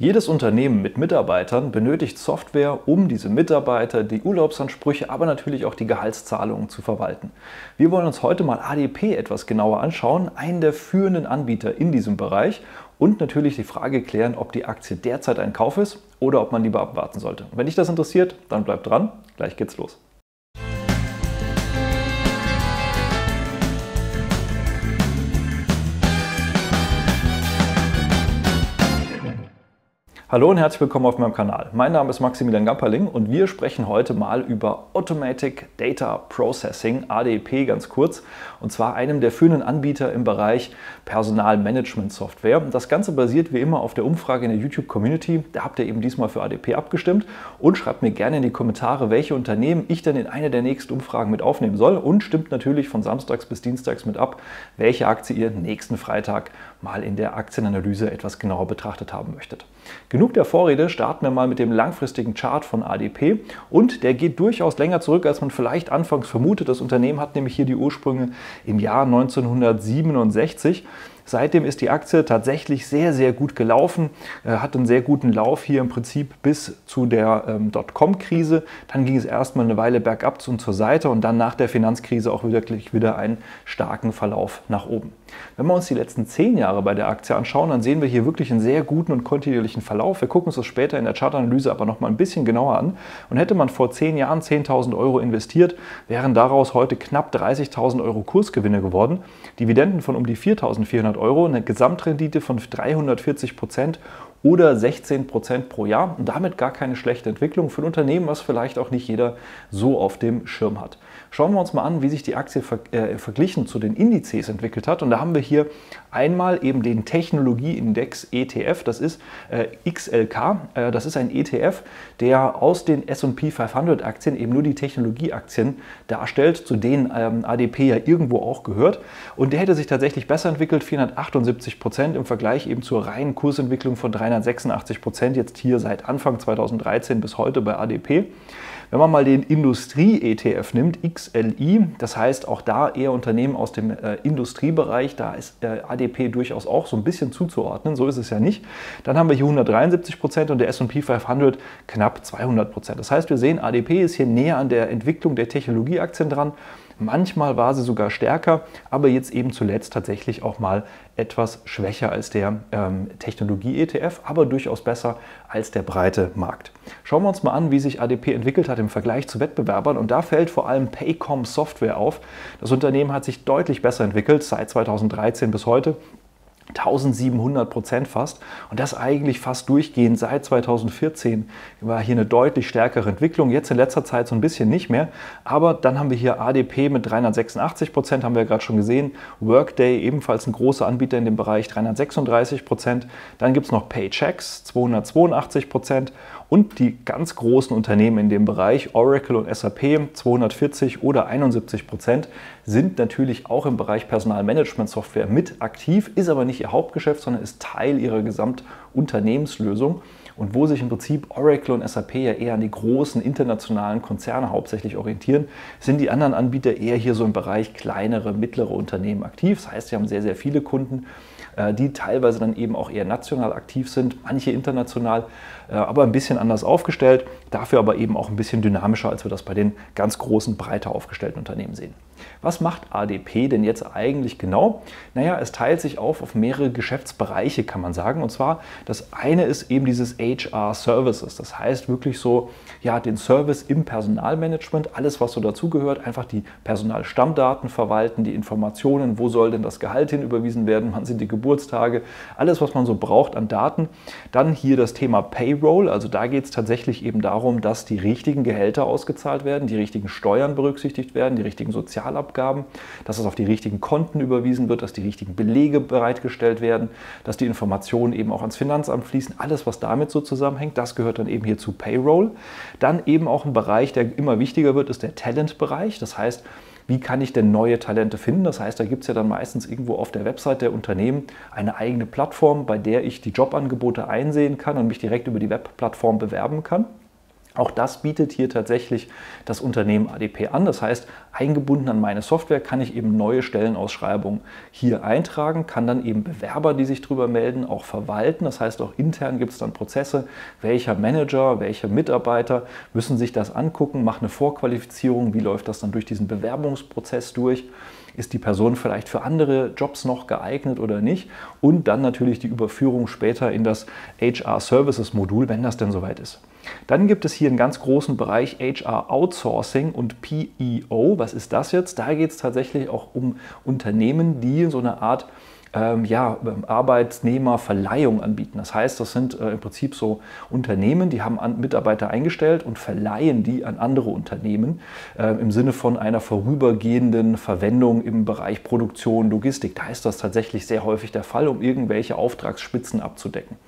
Jedes Unternehmen mit Mitarbeitern benötigt Software, um diese Mitarbeiter, die Urlaubsansprüche, aber natürlich auch die Gehaltszahlungen zu verwalten. Wir wollen uns heute mal ADP etwas genauer anschauen, einen der führenden Anbieter in diesem Bereich, und natürlich die Frage klären, ob die Aktie derzeit ein Kauf ist oder ob man lieber abwarten sollte. Wenn dich das interessiert, dann bleib dran, gleich geht's los. Hallo und herzlich willkommen auf meinem Kanal. Mein Name ist Maximilian Gamperling und wir sprechen heute mal über Automatic Data Processing, ADP ganz kurz, und zwar einem der führenden Anbieter im Bereich Personalmanagement-Software. Das Ganze basiert wie immer auf der Umfrage in der YouTube-Community. Da habt ihr eben diesmal für ADP abgestimmt, und schreibt mir gerne in die Kommentare, welche Unternehmen ich dann in eine der nächsten Umfragen mit aufnehmen soll, und stimmt natürlich von samstags bis dienstags mit ab, welche Aktie ihr nächsten Freitag mal in der Aktienanalyse etwas genauer betrachtet haben möchtet. Genug der Vorrede, starten wir mal mit dem langfristigen Chart von ADP, und der geht durchaus länger zurück, als man vielleicht anfangs vermutet. Das Unternehmen hat nämlich hier die Ursprünge im Jahr 1967. Seitdem ist die Aktie tatsächlich sehr, sehr gut gelaufen, hat einen sehr guten Lauf hier im Prinzip bis zu der Dotcom-Krise. Dann ging es erstmal eine Weile bergab und zur Seite und dann nach der Finanzkrise auch wirklich wieder einen starken Verlauf nach oben. Wenn wir uns die letzten 10 Jahre bei der Aktie anschauen, dann sehen wir hier wirklich einen sehr guten und kontinuierlichen Verlauf. Wir gucken uns das später in der Chartanalyse aber nochmal ein bisschen genauer an. Und hätte man vor 10 Jahren 10.000 € investiert, wären daraus heute knapp 30.000 € Kursgewinne geworden, Dividenden von um die 4.400 €, eine Gesamtrendite von 340% oder 16% pro Jahr, und damit gar keine schlechte Entwicklung für ein Unternehmen, was vielleicht auch nicht jeder so auf dem Schirm hat. Schauen wir uns mal an, wie sich die Aktie verglichen zu den Indizes entwickelt hat, und da haben wir hier einmal eben den Technologieindex ETF, das ist XLK, das ist ein ETF, der aus den S&P 500 Aktien eben nur die Technologieaktien darstellt, zu denen ADP ja irgendwo auch gehört, und der hätte sich tatsächlich besser entwickelt, 478% im Vergleich eben zur reinen Kursentwicklung von 386% jetzt hier seit Anfang 2013 bis heute bei ADP. Wenn man mal den Industrie-ETF nimmt, XLI, das heißt auch da eher Unternehmen aus dem Industriebereich, da ist ADP durchaus auch so ein bisschen zuzuordnen, so ist es ja nicht. Dann haben wir hier 173% und der S&P 500 knapp 200%. Das heißt, wir sehen, ADP ist hier näher an der Entwicklung der Technologieaktien dran. Manchmal war sie sogar stärker, aber jetzt eben zuletzt tatsächlich auch mal etwas schwächer als der Technologie-ETF, aber durchaus besser als der breite Markt. Schauen wir uns mal an, wie sich ADP entwickelt hat im Vergleich zu Wettbewerbern, und da fällt vor allem Paycom Software auf. Das Unternehmen hat sich deutlich besser entwickelt seit 2013 bis heute. 1700% fast, und das eigentlich fast durchgehend seit 2014 war hier eine deutlich stärkere Entwicklung, jetzt in letzter Zeit so ein bisschen nicht mehr, aber dann haben wir hier ADP mit 386%, haben wir gerade schon gesehen, Workday ebenfalls ein großer Anbieter in dem Bereich, 336%, dann gibt es noch Paychecks, 282%, und die ganz großen Unternehmen in dem Bereich, Oracle und SAP, 240 oder 71%, sind natürlich auch im Bereich Personalmanagement-Software mit aktiv, ist aber nicht ihr Hauptgeschäft, sondern ist Teil ihrer Gesamtunternehmenslösung. Und wo sich im Prinzip Oracle und SAP ja eher an die großen internationalen Konzerne hauptsächlich orientieren, sind die anderen Anbieter eher hier so im Bereich kleinere, mittlere Unternehmen aktiv. Das heißt, sie haben sehr, sehr viele Kunden, die teilweise dann eben auch eher national aktiv sind, manche international, aber ein bisschen anders aufgestellt, dafür aber eben auch ein bisschen dynamischer, als wir das bei den ganz großen, breiter aufgestellten Unternehmen sehen. Was macht ADP denn jetzt eigentlich genau? Naja, es teilt sich auf mehrere Geschäftsbereiche, kann man sagen, und zwar das eine ist eben dieses HR Services, das heißt wirklich so, ja, den Service im Personalmanagement, alles was so dazugehört, einfach die Personalstammdaten verwalten, die Informationen, wo soll denn das Gehalt hin überwiesen werden, wann sind die Geburtstage, alles was man so braucht an Daten. Dann hier das Thema Payroll, also da geht es tatsächlich eben darum, dass die richtigen Gehälter ausgezahlt werden, die richtigen Steuern berücksichtigt werden, die richtigen Sozialabgaben, dass es auf die richtigen Konten überwiesen wird, dass die richtigen Belege bereitgestellt werden, dass die Informationen eben auch ans Finanzamt fließen, alles was damit so zusammenhängt, das gehört dann eben hier zu Payroll. Dann eben auch ein Bereich, der immer wichtiger wird, ist der Talent-Bereich. Das heißt, wie kann ich denn neue Talente finden? Das heißt, da gibt es ja dann meistens irgendwo auf der Website der Unternehmen eine eigene Plattform, bei der ich die Jobangebote einsehen kann und mich direkt über die Webplattform bewerben kann. Auch das bietet hier tatsächlich das Unternehmen ADP an. Das heißt, eingebunden an meine Software kann ich eben neue Stellenausschreibungen hier eintragen, kann dann eben Bewerber, die sich drüber melden, auch verwalten. Das heißt, auch intern gibt es dann Prozesse, welcher Manager, welche Mitarbeiter müssen sich das angucken, macht eine Vorqualifizierung, wie läuft das dann durch diesen Bewerbungsprozess durch. Ist die Person vielleicht für andere Jobs noch geeignet oder nicht? Und dann natürlich die Überführung später in das HR-Services-Modul, wenn das denn soweit ist. Dann gibt es hier einen ganz großen Bereich HR-Outsourcing und PEO. Was ist das jetzt? Da geht es tatsächlich auch um Unternehmen, die so eine Art Arbeitnehmerverleihung anbieten. Das heißt, das sind im Prinzip so Unternehmen, die haben Mitarbeiter eingestellt und verleihen die an andere Unternehmen im Sinne von einer vorübergehenden Verwendung im Bereich Produktion, Logistik. Da ist das tatsächlich sehr häufig der Fall, um irgendwelche Auftragsspitzen abzudecken.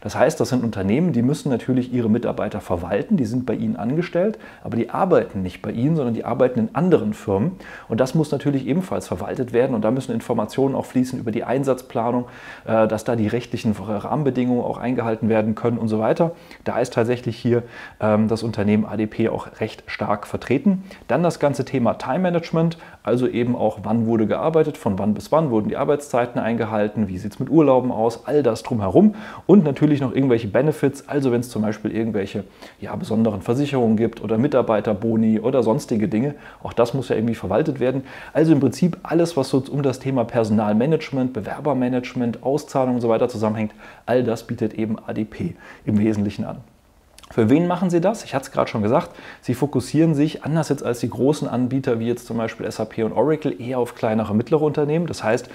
Das heißt, das sind Unternehmen, die müssen natürlich ihre Mitarbeiter verwalten, die sind bei ihnen angestellt, aber die arbeiten nicht bei ihnen, sondern die arbeiten in anderen Firmen. Und das muss natürlich ebenfalls verwaltet werden und da müssen Informationen auch fließen über die Einsatzplanung, dass da die rechtlichen Rahmenbedingungen auch eingehalten werden können und so weiter. Da ist tatsächlich hier das Unternehmen ADP auch recht stark vertreten. Dann das ganze Thema Time Management, also eben auch wann wurde gearbeitet, von wann bis wann wurden die Arbeitszeiten eingehalten, wie sieht es mit Urlauben aus, all das drumherum und natürlich noch irgendwelche Benefits, also wenn es zum Beispiel irgendwelche besonderen Versicherungen gibt oder Mitarbeiterboni oder sonstige Dinge, auch das muss ja irgendwie verwaltet werden. Also im Prinzip alles, was so um das Thema Personalmanagement, Bewerbermanagement, Auszahlung und so weiter zusammenhängt, all das bietet eben ADP im Wesentlichen an. Für wen machen sie das? Ich hatte es gerade schon gesagt, sie fokussieren sich, anders jetzt als die großen Anbieter wie jetzt zum Beispiel SAP und Oracle, eher auf kleinere, mittlere Unternehmen. Das heißt,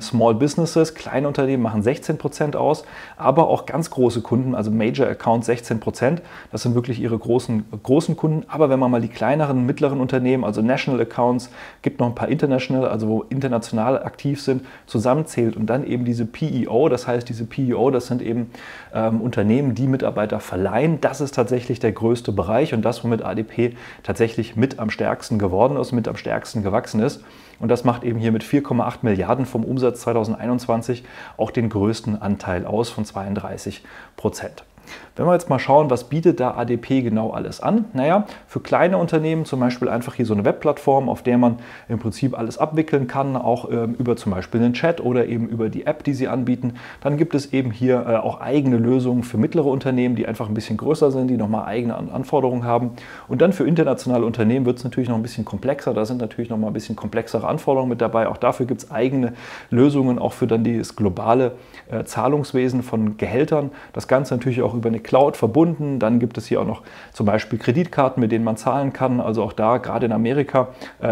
Small Businesses, kleine Unternehmen machen 16% aus, aber auch ganz große Kunden, also Major Accounts 16%. Das sind wirklich ihre großen Kunden. Aber wenn man mal die kleineren, mittleren Unternehmen, also National Accounts, gibt noch ein paar International, also wo international aktiv sind, zusammenzählt und dann eben diese PEO, das heißt diese PEO, das sind eben Unternehmen, die Mitarbeiter verleihen. Das ist tatsächlich der größte Bereich und das, womit ADP tatsächlich mit am stärksten geworden ist, mit am stärksten gewachsen ist. Und das macht eben hier mit 4,8 Milliarden vom Umsatz 2021 auch den größten Anteil aus von 32%. Wenn wir jetzt mal schauen, was bietet da ADP genau alles an? Naja, für kleine Unternehmen zum Beispiel einfach hier so eine Webplattform, auf der man im Prinzip alles abwickeln kann, auch über zum Beispiel den Chat oder eben über die App, die sie anbieten. Dann gibt es eben hier auch eigene Lösungen für mittlere Unternehmen, die einfach ein bisschen größer sind, die nochmal eigene Anforderungen haben. Und dann für internationale Unternehmen wird es natürlich noch ein bisschen komplexer. Da sind natürlich nochmal ein bisschen komplexere Anforderungen mit dabei. Auch dafür gibt es eigene Lösungen, auch für dann das globale Zahlungswesen von Gehältern. Das Ganze natürlich auch über eine Cloud verbunden. Dann gibt es hier auch noch zum Beispiel Kreditkarten, mit denen man zahlen kann. Also auch da, gerade in Amerika,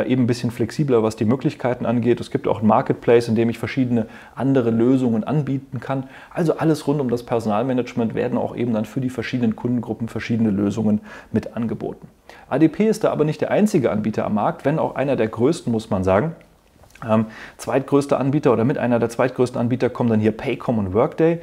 eben ein bisschen flexibler, was die Möglichkeiten angeht. Es gibt auch einen Marketplace, in dem ich verschiedene andere Lösungen anbieten kann. Also alles rund um das Personalmanagement werden auch eben dann für die verschiedenen Kundengruppen verschiedene Lösungen mit angeboten. ADP ist da aber nicht der einzige Anbieter am Markt, wenn auch einer der größten, muss man sagen. Zweitgrößter Anbieter oder mit einer der zweitgrößten Anbieter kommen dann hier Paycom und Workday,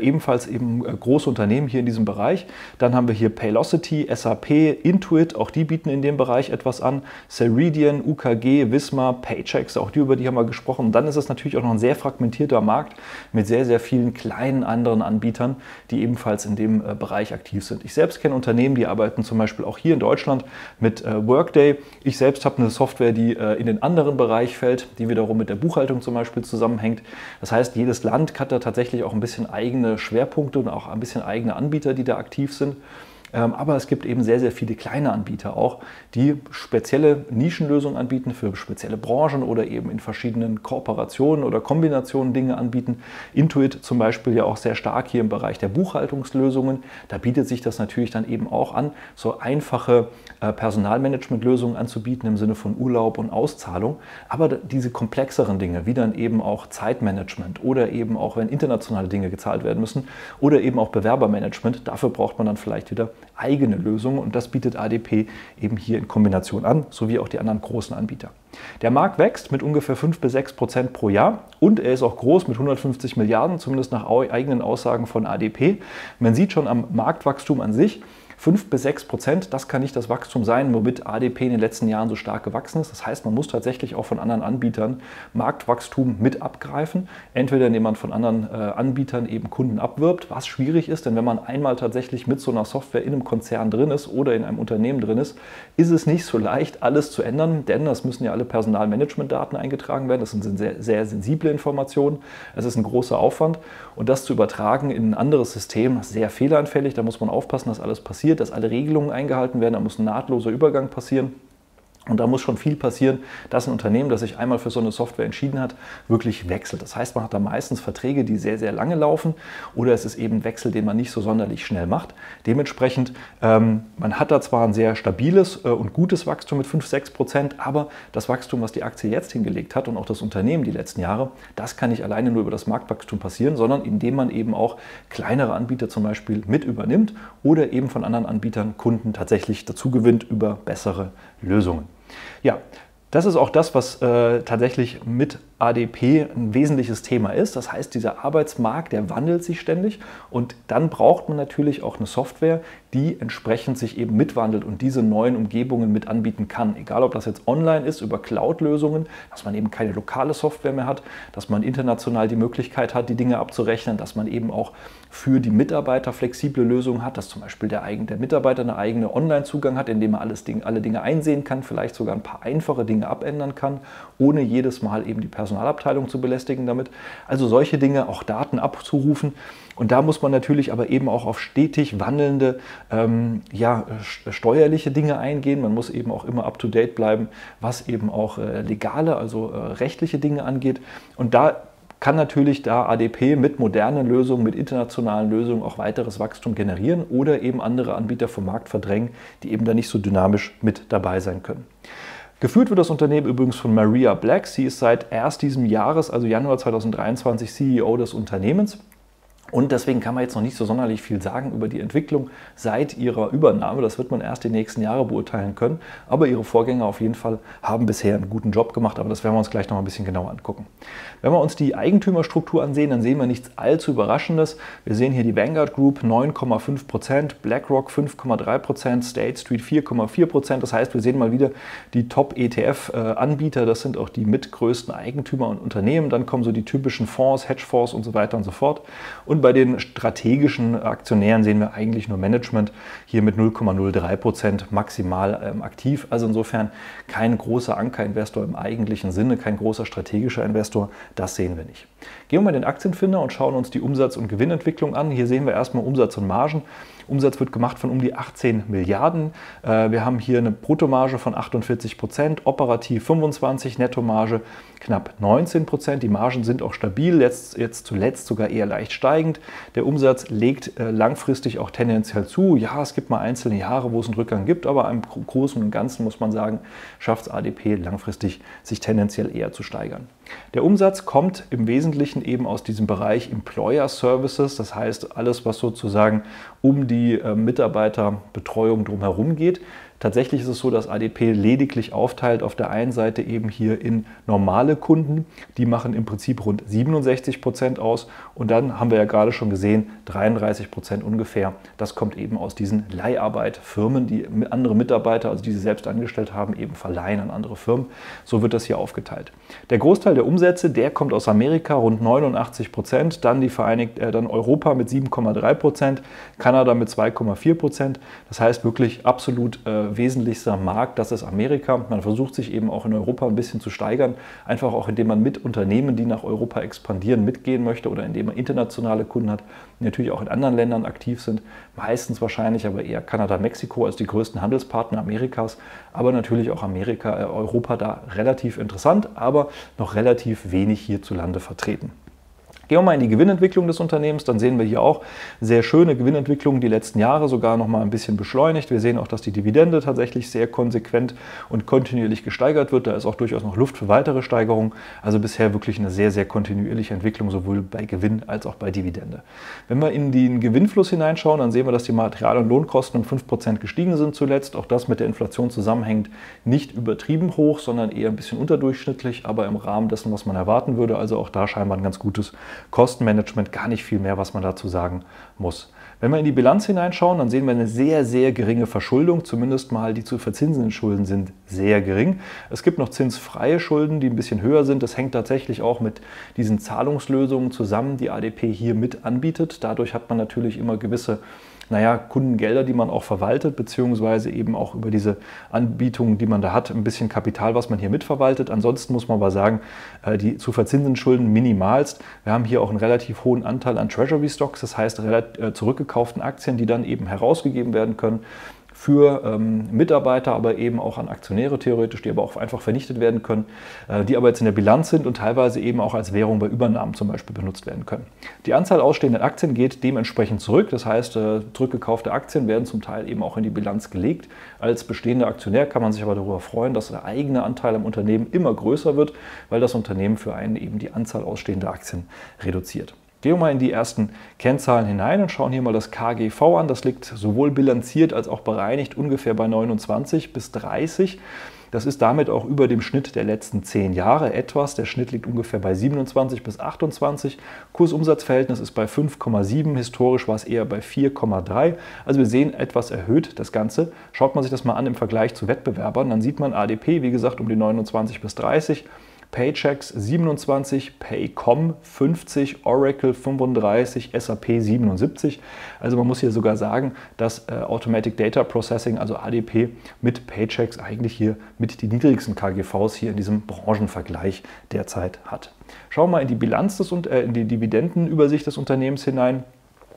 ebenfalls eben große Unternehmen hier in diesem Bereich. Dann haben wir hier Paylocity, SAP, Intuit, auch die bieten in dem Bereich etwas an. Ceridian, UKG, Wisma, Paychecks, auch die, über die haben wir gesprochen. Und dann ist es natürlich auch noch ein sehr fragmentierter Markt mit sehr, sehr vielen kleinen anderen Anbietern, die ebenfalls in dem Bereich aktiv sind. Ich selbst kenne Unternehmen, die arbeiten zum Beispiel auch hier in Deutschland mit Workday. Ich selbst habe eine Software, die in den anderen Bereich fällt, die wiederum mit der Buchhaltung zum Beispiel zusammenhängt. Das heißt, jedes Land hat da tatsächlich auch ein bisschen eigene Schwerpunkte und auch ein bisschen eigene Anbieter, die da aktiv sind. Aber es gibt eben sehr, sehr viele kleine Anbieter auch, die spezielle Nischenlösungen anbieten für spezielle Branchen oder eben in verschiedenen Kooperationen oder Kombinationen Dinge anbieten. Intuit zum Beispiel ja auch sehr stark hier im Bereich der Buchhaltungslösungen. Da bietet sich das natürlich dann eben auch an, so einfache Personalmanagementlösungen anzubieten im Sinne von Urlaub und Auszahlung. Aber diese komplexeren Dinge, wie dann eben auch Zeitmanagement oder eben auch, wenn internationale Dinge gezahlt werden müssen oder eben auch Bewerbermanagement, dafür braucht man dann vielleicht wieder eigene Lösungen und das bietet ADP eben hier in Kombination an, sowie auch die anderen großen Anbieter. Der Markt wächst mit ungefähr 5 bis 6% pro Jahr und er ist auch groß mit 150 Milliarden, zumindest nach eigenen Aussagen von ADP. Man sieht schon am Marktwachstum an sich, 5 bis 6%, das kann nicht das Wachstum sein, womit ADP in den letzten Jahren so stark gewachsen ist. Das heißt, man muss tatsächlich auch von anderen Anbietern Marktwachstum mit abgreifen. Entweder indem man von anderen Anbietern eben Kunden abwirbt, was schwierig ist, denn wenn man einmal tatsächlich mit so einer Software in einem Konzern drin ist oder in einem Unternehmen drin ist, ist es nicht so leicht, alles zu ändern, denn das müssen ja alle Personalmanagementdaten eingetragen werden. Das sind sehr, sehr sensible Informationen. Es ist ein großer Aufwand und das zu übertragen in ein anderes System ist sehr fehleranfällig. Da muss man aufpassen, dass alles passiert, dass alle Regelungen eingehalten werden. Da muss ein nahtloser Übergang passieren. Und da muss schon viel passieren, dass ein Unternehmen, das sich einmal für so eine Software entschieden hat, wirklich wechselt. Das heißt, man hat da meistens Verträge, die sehr, sehr lange laufen oder es ist eben ein Wechsel, den man nicht so sonderlich schnell macht. Dementsprechend, man hat da zwar ein sehr stabiles und gutes Wachstum mit 5, 6%, aber das Wachstum, was die Aktie jetzt hingelegt hat und auch das Unternehmen die letzten Jahre, das kann nicht alleine nur über das Marktwachstum passieren, sondern indem man eben auch kleinere Anbieter zum Beispiel mit übernimmt oder eben von anderen Anbietern Kunden tatsächlich dazu gewinnt über bessere Lösungen. Ja, das ist auch das, was tatsächlich mit ADP ein wesentliches Thema ist. Das heißt, dieser Arbeitsmarkt, der wandelt sich ständig und dann braucht man natürlich auch eine Software, die entsprechend sich eben mitwandelt und diese neuen Umgebungen mit anbieten kann. Egal, ob das jetzt online ist, über Cloud-Lösungen, dass man eben keine lokale Software mehr hat, dass man international die Möglichkeit hat, die Dinge abzurechnen, dass man eben auch für die Mitarbeiter flexible Lösungen hat, dass zum Beispiel der Mitarbeiter eine eigene Online-Zugang hat, indem er alle Dinge einsehen kann, vielleicht sogar ein paar einfache Dinge abändern kann, ohne jedes Mal eben die Personalabteilung zu belästigen damit. Also solche Dinge, auch Daten abzurufen. Und da muss man natürlich aber eben auch auf stetig wandelnde steuerliche Dinge eingehen. Man muss eben auch immer up-to-date bleiben, was eben auch legale, also rechtliche Dinge angeht. Und da kann natürlich da ADP mit modernen Lösungen, mit internationalen Lösungen auch weiteres Wachstum generieren oder eben andere Anbieter vom Markt verdrängen, die eben da nicht so dynamisch mit dabei sein können. Geführt wird das Unternehmen übrigens von Maria Black. Sie ist seit erst diesem Jahres, also Januar 2023, CEO des Unternehmens. Und deswegen kann man jetzt noch nicht so sonderlich viel sagen über die Entwicklung seit ihrer Übernahme. Das wird man erst die nächsten Jahre beurteilen können. Aber ihre Vorgänger auf jeden Fall haben bisher einen guten Job gemacht. Aber das werden wir uns gleich noch mal ein bisschen genauer angucken. Wenn wir uns die Eigentümerstruktur ansehen, dann sehen wir nichts allzu Überraschendes. Wir sehen hier die Vanguard Group 9,5%, BlackRock 5,3%, State Street 4,4%. Das heißt, wir sehen mal wieder die Top-ETF-Anbieter. Das sind auch die mitgrößten Eigentümer und Unternehmen. Dann kommen so die typischen Fonds, Hedgefonds und so weiter und so fort. Und bei den strategischen Aktionären sehen wir eigentlich nur Management, hier mit 0,03% maximal aktiv. Also insofern kein großer Anker-Investor im eigentlichen Sinne, kein großer strategischer Investor, das sehen wir nicht. Gehen wir mal in den Aktienfinder und schauen uns die Umsatz- und Gewinnentwicklung an. Hier sehen wir erstmal Umsatz und Margen. Umsatz wird gemacht von um die 18 Milliarden. Wir haben hier eine Bruttomarge von 48%, operativ 25%, Nettomarge knapp 19%. Die Margen sind auch stabil, jetzt zuletzt sogar eher leicht steigend. Der Umsatz legt langfristig auch tendenziell zu. Ja, es gibt mal einzelne Jahre, wo es einen Rückgang gibt, aber im Großen und Ganzen muss man sagen, schafft es ADP langfristig, sich tendenziell eher zu steigern. Der Umsatz kommt im Wesentlichen eben aus diesem Bereich Employer Services, das heißt alles, was sozusagen um die Mitarbeiterbetreuung drumherum geht. Tatsächlich ist es so, dass ADP lediglich aufteilt auf der einen Seite eben hier in normale Kunden, die machen im Prinzip rund 67% aus und dann haben wir ja gerade schon gesehen, 33% ungefähr, das kommt eben aus diesen Leiharbeitfirmen, die andere Mitarbeiter, also die sie selbst angestellt haben, eben verleihen an andere Firmen. So wird das hier aufgeteilt. Der Großteil der Umsätze, der kommt aus Amerika, rund 89%, dann dann Europa mit 7,3%, Kanada mit 2,4%, das heißt wirklich absolut wesentlichster Markt, das ist Amerika. Man versucht sich eben auch in Europa ein bisschen zu steigern, einfach auch indem man mit Unternehmen, die nach Europa expandieren, mitgehen möchte oder indem man internationale Kunden hat, die natürlich auch in anderen Ländern aktiv sind. Meistens wahrscheinlich aber eher Kanada, Mexiko als die größten Handelspartner Amerikas, aber natürlich auch Europa da relativ interessant, aber noch relativ wenig hierzulande vertreten. Gehen wir mal in die Gewinnentwicklung des Unternehmens, dann sehen wir hier auch sehr schöne Gewinnentwicklungen die letzten Jahre, sogar noch mal ein bisschen beschleunigt. Wir sehen auch, dass die Dividende tatsächlich sehr konsequent und kontinuierlich gesteigert wird. Da ist auch durchaus noch Luft für weitere Steigerungen. Also bisher wirklich eine sehr, sehr kontinuierliche Entwicklung, sowohl bei Gewinn als auch bei Dividende. Wenn wir in den Gewinnfluss hineinschauen, dann sehen wir, dass die Material- und Lohnkosten um 5% gestiegen sind zuletzt. Auch das mit der Inflation zusammenhängt, nicht übertrieben hoch, sondern eher ein bisschen unterdurchschnittlich, aber im Rahmen dessen, was man erwarten würde. Also auch da scheinbar ein ganz gutes Kostenmanagement, gar nicht viel mehr, was man dazu sagen muss. Wenn wir in die Bilanz hineinschauen, dann sehen wir eine sehr, sehr geringe Verschuldung, zumindest mal die zu verzinsenden Schulden sind sehr gering. Es gibt noch zinsfreie Schulden, die ein bisschen höher sind. Das hängt tatsächlich auch mit diesen Zahlungslösungen zusammen, die ADP hier mit anbietet. Dadurch hat man natürlich immer gewisse Kundengelder, die man auch verwaltet, beziehungsweise eben auch über diese Anbietungen, die man da hat, ein bisschen Kapital, was man hier mitverwaltet. Ansonsten muss man aber sagen, die zu verzinsenden Schulden minimalst. Wir haben hier auch einen relativ hohen Anteil an Treasury Stocks, das heißt zurückgekauften Aktien, die dann eben herausgegeben werden können für Mitarbeiter, aber eben auch an Aktionäre theoretisch, die aber auch einfach vernichtet werden können, die aber jetzt in der Bilanz sind und teilweise eben auch als Währung bei Übernahmen zum Beispiel benutzt werden können. Die Anzahl ausstehender Aktien geht dementsprechend zurück, das heißt, zurückgekaufte Aktien werden zum Teil eben auch in die Bilanz gelegt. Als bestehender Aktionär kann man sich aber darüber freuen, dass der eigene Anteil am Unternehmen immer größer wird, weil das Unternehmen für einen eben die Anzahl ausstehender Aktien reduziert. Gehen wir mal in die ersten Kennzahlen hinein und schauen hier mal das KGV an. Das liegt sowohl bilanziert als auch bereinigt ungefähr bei 29 bis 30. Das ist damit auch über dem Schnitt der letzten 10 Jahre etwas. Der Schnitt liegt ungefähr bei 27 bis 28. Kursumsatzverhältnis ist bei 5,7. Historisch war es eher bei 4,3. Also wir sehen, etwas erhöht das Ganze. Schaut man sich das mal an im Vergleich zu Wettbewerbern, dann sieht man ADP, wie gesagt, um die 29 bis 30. Paychecks 27, Paycom 50, Oracle 35, SAP 77. Also man muss hier sogar sagen, dass Automatic Data Processing, also ADP, mit Paychecks eigentlich hier mit die niedrigsten KGVs hier in diesem Branchenvergleich derzeit hat. Schauen wir mal in die Bilanz in die Dividendenübersicht des Unternehmens hinein.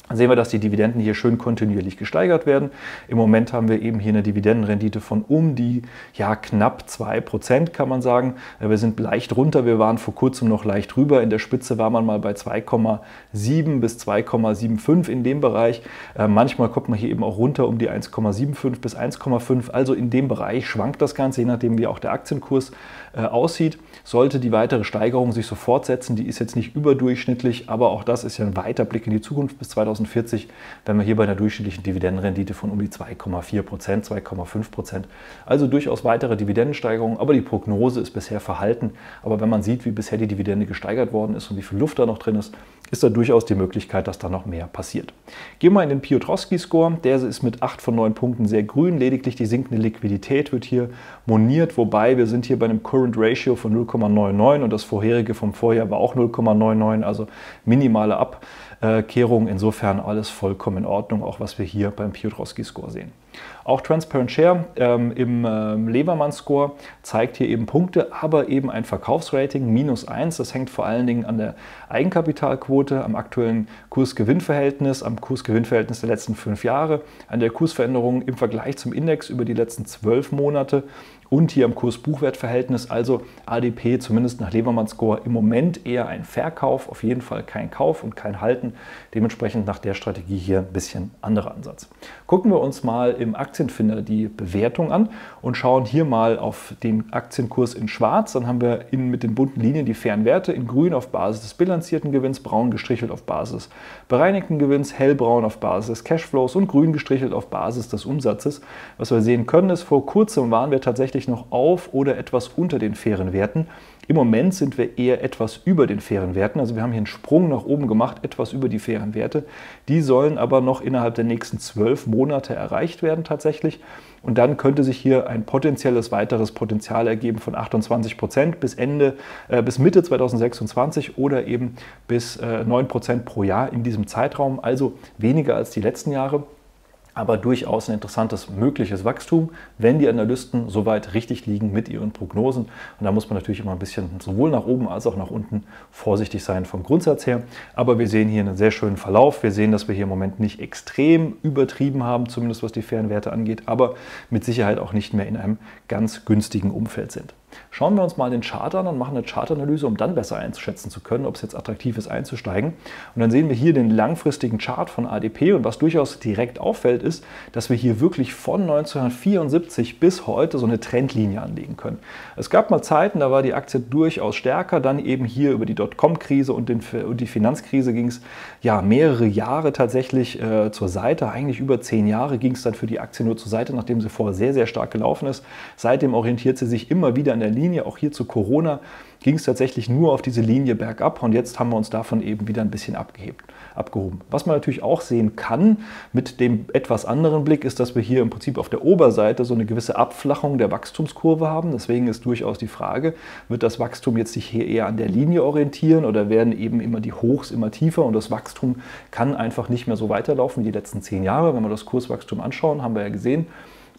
Dann sehen wir, dass die Dividenden hier schön kontinuierlich gesteigert werden. Im Moment haben wir eben hier eine Dividendenrendite von um die knapp 2%, kann man sagen. Wir sind leicht runter, wir waren vor kurzem noch leicht drüber. In der Spitze war man mal bei 2,7 bis 2,75 in dem Bereich. Manchmal kommt man hier eben auch runter um die 1,75 bis 1,5. Also in dem Bereich schwankt das Ganze, je nachdem wie auch der Aktienkurs aussieht. Sollte die weitere Steigerung sich so fortsetzen, die ist jetzt nicht überdurchschnittlich, aber auch das ist ja ein weiter Blick in die Zukunft bis 2040, wenn wir hier bei einer durchschnittlichen Dividendenrendite von um die 2,4%, 2,5%. Also durchaus weitere Dividendensteigerungen, aber die Prognose ist bisher verhalten. Aber wenn man sieht, wie bisher die Dividende gesteigert worden ist und wie viel Luft da noch drin ist, ist da durchaus die Möglichkeit, dass da noch mehr passiert. Gehen wir in den Piotrowski-Score. Der ist mit 8 von 9 Punkten sehr grün. Lediglich die sinkende Liquidität wird hier moniert, wobei wir sind hier bei einem Current Ratio von 0,99 und das vorherige vom Vorjahr war auch 0,99, also minimale Abkehrung. Insofern alles vollkommen in Ordnung, auch was wir hier beim Piotrowski-Score sehen. Auch Transparent Share im Levermann-Score zeigt hier eben Punkte, aber eben ein Verkaufsrating -1. Das hängt vor allen Dingen an der Eigenkapitalquote, am aktuellen Kursgewinnverhältnis, am Kursgewinnverhältnis der letzten 5 Jahre, an der Kursveränderung im Vergleich zum Index über die letzten 12 Monate und hier am Kurs-Buchwert-Verhältnis. Also ADP zumindest nach Levermann-Score im Moment eher ein Verkauf, auf jeden Fall kein Kauf und kein Halten. Dementsprechend nach der Strategie hier ein bisschen anderer Ansatz. Gucken wir uns mal im Aktienfinder die Bewertung an und schauen hier mal auf den Aktienkurs in Schwarz. Dann haben wir mit den bunten Linien die fairen Werte, in Grün auf Basis des bilanzierten Gewinns, braun gestrichelt auf Basis bereinigten Gewinns, hellbraun auf Basis des Cashflows und grün gestrichelt auf Basis des Umsatzes. Was wir sehen können ist, vor kurzem waren wir tatsächlich noch auf oder etwas unter den fairen Werten. Im Moment sind wir eher etwas über den fairen Werten, also wir haben hier einen Sprung nach oben gemacht, etwas über die fairen Werte. Die sollen aber noch innerhalb der nächsten 12 Monate erreicht werden tatsächlich. Und dann könnte sich hier ein potenzielles weiteres Potenzial ergeben von 28% bis Mitte 2026 oder eben bis 9% pro Jahr in diesem Zeitraum, also weniger als die letzten Jahre. Aber durchaus ein interessantes mögliches Wachstum, wenn die Analysten soweit richtig liegen mit ihren Prognosen. Und da muss man natürlich immer ein bisschen sowohl nach oben als auch nach unten vorsichtig sein vom Grundsatz her. Aber wir sehen hier einen sehr schönen Verlauf. Wir sehen, dass wir hier im Moment nicht extrem übertrieben haben, zumindest was die fairen Werte angeht, aber mit Sicherheit auch nicht mehr in einem ganz günstigen Umfeld sind. Schauen wir uns mal den Chart an und machen eine Chartanalyse, um dann besser einzuschätzen zu können, ob es jetzt attraktiv ist, einzusteigen. Und dann sehen wir hier den langfristigen Chart von ADP. Und was durchaus direkt auffällt, ist, dass wir hier wirklich von 1974 bis heute so eine Trendlinie anlegen können. Es gab mal Zeiten, da war die Aktie durchaus stärker. Dann eben hier über die Dotcom-Krise und die Finanzkrise ging es mehrere Jahre tatsächlich zur Seite. Eigentlich über 10 Jahre ging es dann für die Aktie nur zur Seite, nachdem sie vorher sehr, sehr stark gelaufen ist. Seitdem orientiert sie sich immer wieder an der Linie. Auch hier zu Corona ging es tatsächlich nur auf diese Linie bergab und jetzt haben wir uns davon eben wieder ein bisschen abgehoben. Was man natürlich auch sehen kann mit dem etwas anderen Blick ist, dass wir hier im Prinzip auf der Oberseite so eine gewisse Abflachung der Wachstumskurve haben. Deswegen ist durchaus die Frage, wird das Wachstum jetzt sich hier eher an der Linie orientieren oder werden eben immer die Hochs immer tiefer und das Wachstum kann einfach nicht mehr so weiterlaufen wie die letzten 10 Jahre. Wenn wir das Kurswachstum anschauen, haben wir ja gesehen,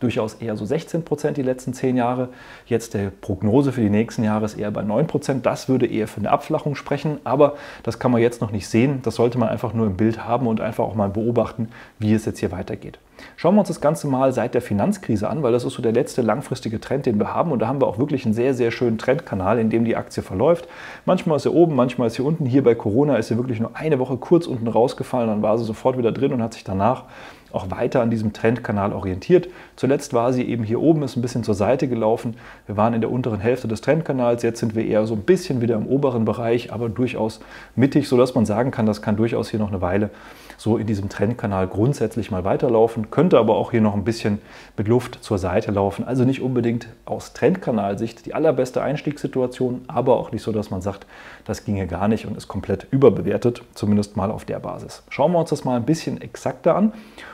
durchaus eher so 16% die letzten 10 Jahre. Jetzt der Prognose für die nächsten Jahre ist eher bei 9%. Das würde eher für eine Abflachung sprechen, aber das kann man jetzt noch nicht sehen. Das sollte man einfach nur im Bild haben und einfach auch mal beobachten, wie es jetzt hier weitergeht. Schauen wir uns das Ganze mal seit der Finanzkrise an, weil das ist so der letzte langfristige Trend, den wir haben. Und da haben wir auch wirklich einen sehr, sehr schönen Trendkanal, in dem die Aktie verläuft. Manchmal ist sie oben, manchmal ist sie unten. Hier bei Corona ist sie wirklich nur eine Woche kurz unten rausgefallen, dann war sie sofort wieder drin und hat sich danach auch weiter an diesem Trendkanal orientiert. Zuletzt war sie eben hier oben, ist ein bisschen zur Seite gelaufen. Wir waren in der unteren Hälfte des Trendkanals, jetzt sind wir eher so ein bisschen wieder im oberen Bereich, aber durchaus mittig, sodass man sagen kann, das kann durchaus hier noch eine Weile so in diesem Trendkanal grundsätzlich mal weiterlaufen, könnte aber auch hier noch ein bisschen mit Luft zur Seite laufen. Also nicht unbedingt aus Trendkanalsicht die allerbeste Einstiegssituation, aber auch nicht so, dass man sagt, das ginge gar nicht und ist komplett überbewertet, zumindest mal auf der Basis. Schauen wir uns das mal ein bisschen exakter an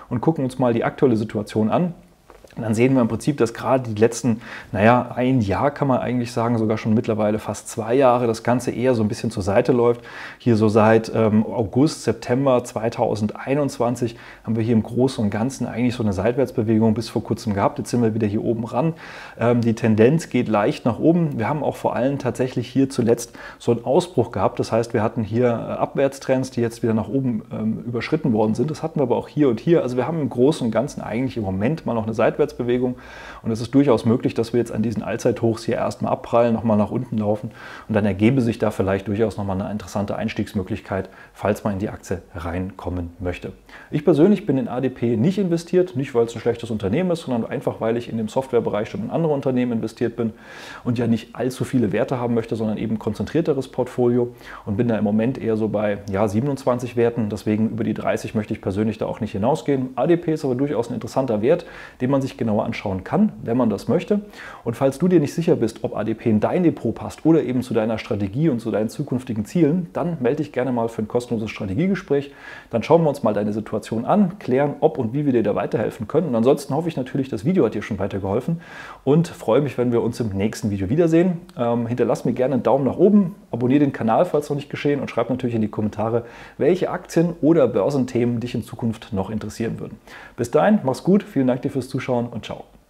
und gucken uns mal die aktuelle Situation an. Und dann sehen wir im Prinzip, dass gerade die letzten, naja, ein Jahr kann man eigentlich sagen, sogar schon mittlerweile fast 2 Jahre, das Ganze eher so ein bisschen zur Seite läuft. Hier so seit August, September 2021 haben wir hier im Großen und Ganzen eigentlich so eine Seitwärtsbewegung bis vor kurzem gehabt. Jetzt sind wir wieder hier oben ran. Die Tendenz geht leicht nach oben. Wir haben auch vor allem tatsächlich hier zuletzt so einen Ausbruch gehabt. Das heißt, wir hatten hier Abwärtstrends, die jetzt wieder nach oben überschritten worden sind. Das hatten wir aber auch hier und hier. Also wir haben im Großen und Ganzen eigentlich im Moment mal noch eine Seitwärtsbewegung. Und es ist durchaus möglich, dass wir jetzt an diesen Allzeithochs hier erstmal abprallen, nochmal nach unten laufen und dann ergebe sich da vielleicht durchaus nochmal eine interessante Einstiegsmöglichkeit, falls man in die Aktie reinkommen möchte. Ich persönlich bin in ADP nicht investiert, nicht weil es ein schlechtes Unternehmen ist, sondern einfach, weil ich in dem Softwarebereich schon in andere Unternehmen investiert bin und ja nicht allzu viele Werte haben möchte, sondern eben konzentrierteres Portfolio und bin da im Moment eher so bei ja, 27 Werten, deswegen über die 30 möchte ich persönlich da auch nicht hinausgehen. ADP ist aber durchaus ein interessanter Wert, den man sich genauer anschauen kann, wenn man das möchte. Und falls du dir nicht sicher bist, ob ADP in dein Depot passt oder eben zu deiner Strategie und zu deinen zukünftigen Zielen, dann melde dich gerne mal für ein kostenloses Strategiegespräch. Dann schauen wir uns mal deine Situation an, klären, ob und wie wir dir da weiterhelfen können. Und ansonsten hoffe ich natürlich, das Video hat dir schon weitergeholfen und freue mich, wenn wir uns im nächsten Video wiedersehen. Hinterlass mir gerne einen Daumen nach oben, abonniere den Kanal, falls noch nicht geschehen und schreib natürlich in die Kommentare, welche Aktien oder Börsenthemen dich in Zukunft noch interessieren würden. Bis dahin, mach's gut, vielen Dank dir fürs Zuschauen. Und ciao.